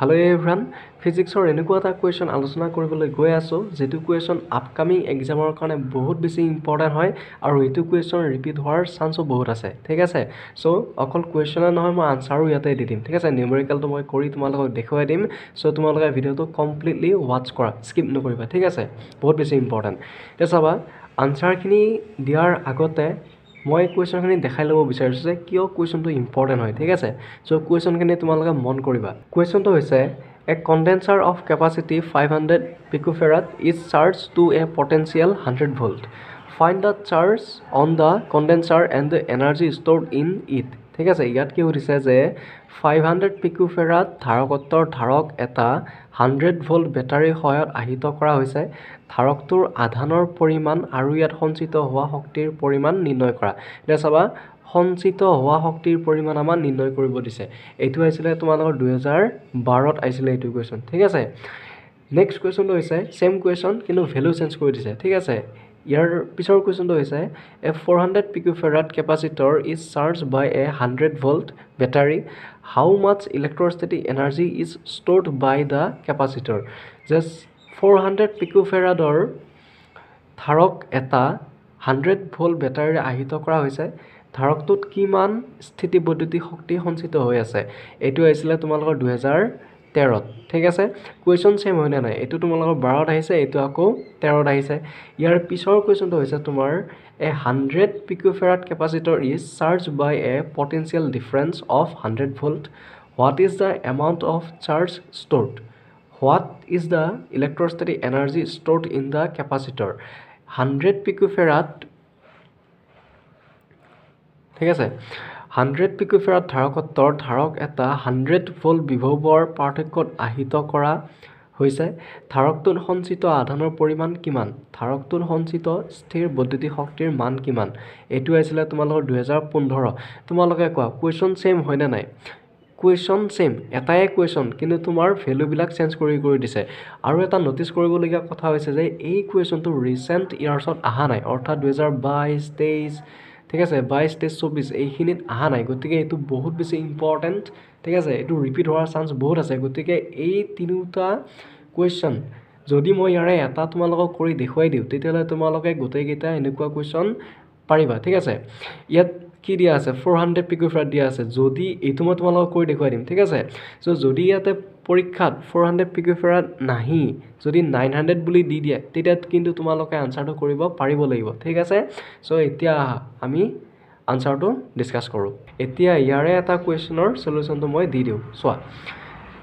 Hello everyone फिजिक्सर एनेकुआ एटा क्वेश्चन आलोचना কৰিবলৈ গৈ আছো যেটো क्वेश्चन আপকামিং एग्जाমৰ কাৰণে বহুত বেছি ইম্পৰ্টেন্ট হয় আৰু এটো क्वेश्चन ৰিপিট হোৱাৰ চান্স বহুত আছে ঠিক আছে সো অকল क्वेश्चन নহয় মই আনসারও ইয়াতে দি দিম ঠিক আছে নিউমেৰিকেলটো মই কৰি তোমালোকক দেখুৱাই দিম সো তোমালোকে ভিডিওটো কমপ্লিটলি ওয়াচ কৰা স্কিপ নকৰিবা ঠিক আছে বহুত বেছি ইম্পৰ্টেন্ট তেছাবা আনসাৰখিনি দিয়াৰ আগতে মই क्वेश्चनখিনি দেখাই লব বিচাৰিছো যে কিয় क्वेश्चनটো ইম্পৰ্টেন্ট হয় ঠিক আছে সো क्वेश्चनখিনি তোমালোকে মন কৰিবা क्वेश्चनটো হৈছে a condenser of capacity 500 picofarad is charged to a potential 100 volt find the charge on the condenser and the energy stored in it ঠিক আছে ইয়াত কি হৈছে যে 500 picofarad ধাৰকত্বৰ ধাৰক এটা 100 volt ব্যাটাৰি হয় আহিত কৰা হৈছে ধাৰকটোৰ আধানৰ পৰিমাণ আৰু ইয়াত সঞ্চিত হোৱা শক্তিৰ পৰিমাণ নিৰ্ণয় কৰা এটা চাবা সঞ্চিত হোৱা শক্তিৰ পৰিমাণ আমাৰ নিৰ্ণয় কৰিব দিছে এইটো আছিলে তোমালোকৰ 2012 ত আছিলে এইটো क्वेश्चन ঠিক আছে নেক্সট क्वेश्चन হৈছে সেম क्वेश्चन কিন্তু ভ্যালু চেঞ্জ কৰি দিছে ঠিক আছে Your pisor question hoise a 400 picofarad capacitor is charged by a 100 volt battery. How much electrostatic energy is stored by the capacitor? Just 400 picofarad or tharok eta 100 volt battery ahito kora hoise. Tharoktot kiman sthiti bodhuti hokti honchito hoi ase. Etu aisile tomalokor 2013 ঠিক আছে question same হয় না নাই এটো তোমালোকৰ 12 আহিছে এটো আকো 13 আহিছে ইয়াৰ পিছৰ क्वेश्चनটো হৈছে তোমাৰ এ 100 picofarad capacitor is charged by a potential difference of 100 volt what is the amount of charge stored what is the electrostatic energy stored in the capacitor 100 picofarad ঠিক আছে 100 picofarad ধাৰকত্বৰ ধাৰক এটা 100 volt বিভবৰ পাৰ্থক্যত আহিত কৰা হৈছে ধাৰকটোৰ সঞ্চিত আধানৰ পৰিমাণ কিমান ধাৰকটোৰ সঞ্চিত স্থিৰ বৈদ্যুতিক শক্তিৰ মান কিমান এটো আছিলে তোমালোকৰ 2015 তোমালোকে কোৱা क्वेश्चन सेम হয় না নাই क्वेश्चन सेम এটাই क्वेश्चन কিন্তু তোমাৰ ভ্যালু বিলাক চেঞ্জ কৰি দিছে আৰু এটা নোটিস কৰিবলগীয়া কথা হৈছে যে এই क्वेश्चनটো ৰিসেন্ট ইয়াৰ্ছত আহা নাই অৰ্থাৎ 2022 23 ঠিক আছে 22 24 এইখিনিত আহা নাই গতিকে এটো বহুত বেছি ইম্পৰ্টেন্ট ঠিক আছে এটো ৰিপিট হোৱাৰ চান্স বহুত আছে গতিকে এই তিনিটা क्वेश्चन যদি মই ইয়াৰে এটা তোমালোকক কৰি দেখুৱাই দিও তেতিয়ালে তোমালোকে গতেইটা এনেকুৱা क्वेश्चन পাৰিবা ঠিক আছে ইয়াত কি দিয়া আছে 400 picofarad দিয়া আছে যদি এটো মই তোমালোকক কৰি দেখুৱাই দিম ঠিক আছে সো যদি ইয়াতে পৰীক্ষাত 400 picofarad নাহি যদি 900 বুলি দি দিয়া তেতিয়া কিন্তু তোমালোকে আনসারটো কৰিব পাৰিব লাগিব ঠিক আছে সো এতিয়া আমি আনসাৰটো ডিসকাস কৰো এতিয়া ইয়াৰে এটা क्वेश्चनৰ সলিউশনটো মই দি দিও সোয়া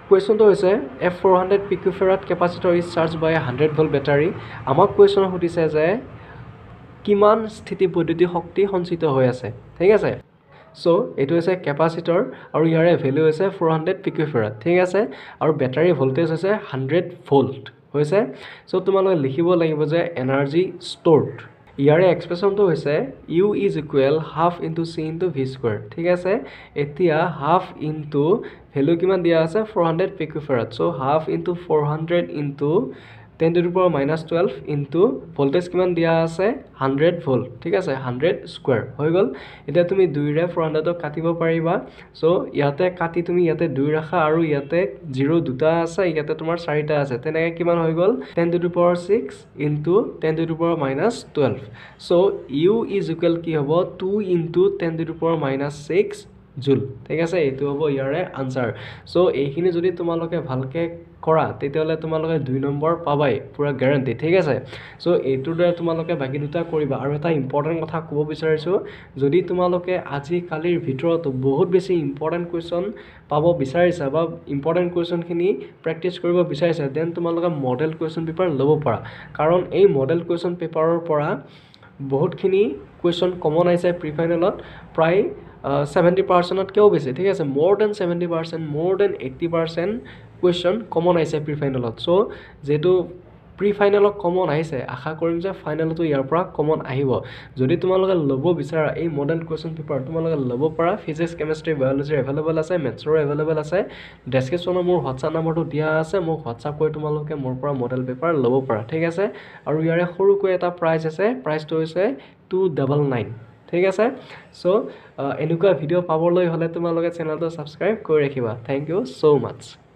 क्वेश्चनটো হৈছে a 400 picofarad capacitor is charged by a 100 volt battery আমাক क्वेश्चन হুদিছে যে কিমান স্থিতি বৈদ্যুতিক শক্তি সঞ্চিত হৈ আছে ঠিক আছে সো এটো আছে ক্যাপাসিটর আৰু ইয়াৰে ভ্যালু আছে 400 picofarad ঠিক আছে আৰু ব্যাটারি ভোল্টেজ আছে 100 ভোল্ট হৈছে সো তোমালোকে লিখিব লাগিব যে এনার্জি স্টোরড ইয়াৰে এক্সপ্ৰেছনটো হৈছে u is equal half into c into v square ঠিক আছে এতিয়া half into ভ্যালু কিমান দিয়া আছে 400 picofarad so half into 400 into 10 to the power minus 12 into voltage किमान दिया आसे 100 volt ठीक आसे 100 square होय गल इता तुमी 2 रे 400 तो काटिबो पारिबा सो याते काटी तुमी याते 2 राखा आरो याते 0 दुटा आसे याते तुम्हार 4 टा आसे तेने किमान होय गल 10 to the power 6 into 10 to the power minus 12 so u is equal की हबो 2 into 10 to the power minus 6 joule ঠিক আছে এটো হবো ইয়াৰে আনসাৰ সো এইখিনি যদি তোমালোকে ভালকে কৰা তেতিয়ালে তোমালোকে 2 নম্বৰ পাবাই পুৰা গ্যাৰান্টি ঠিক আছে সো এটো দৰে তোমালোকে বাকি দুটা কৰিবা আৰু এটা ইম্পৰ্টেন্ট কথা ক'ব বিচাৰিছো যদি তোমালোকে আজি কালিৰ ভিতৰত বহুত বেছি ইম্পৰ্টেন্ট क्वेश्चन পাব বিচাৰিছা বা ইম্পৰ্টেন্ট क्वेश्चन খিনি প্ৰেক্টিছ কৰিব বিচাৰিছা দেন তোমালোকে মডেল क्वेश्चन পেপাৰ লব পাৰা কাৰণ এই মডেল क्वेश्चन পেপাৰৰ পৰা বহুতখিনি क्वेश्चन কমন আইছে প্ৰিফাইনালত প্ৰায় 70% কেও বেছি ঠিক আছে more than 70% more than 80% question common আইছে প্রিফাইনালত সো যেটো প্রিফাইনাল কমন আইছে আশা কৰিম যে ফাইনালটো ইয়াৰ পৰা কমন আহিব যদি তোমালোকে লব বিচাৰা এই মডেল क्वेश्चन পেপাৰ তোমালোকে লব পৰা ফিজিক্স কেমিষ্ট্ৰি বায়োলজি अवेलेबल আছে মেথছৰ अवेलेबल আছে ডেসক্ৰিপশনত মোৰ WhatsApp নম্বৰটো দিয়া আছে মোক WhatsApp কৰি তোমালোকে মোৰ পৰা মডেল পেপাৰ লব পৰা ঠিক আছে আৰু ইয়াৰে সৰুকৈ এটা প্ৰাইজ আছে প্ৰাইজটো হৈছে 299 ঠিক আছে সো এনেকুৱা ভিডিও পাবলৈ হলে তোমালোকে চ্যানেলটো সাবস্ক্ৰাইব কৰি ৰাখিবা থ্যাংক ইউ সো মাচ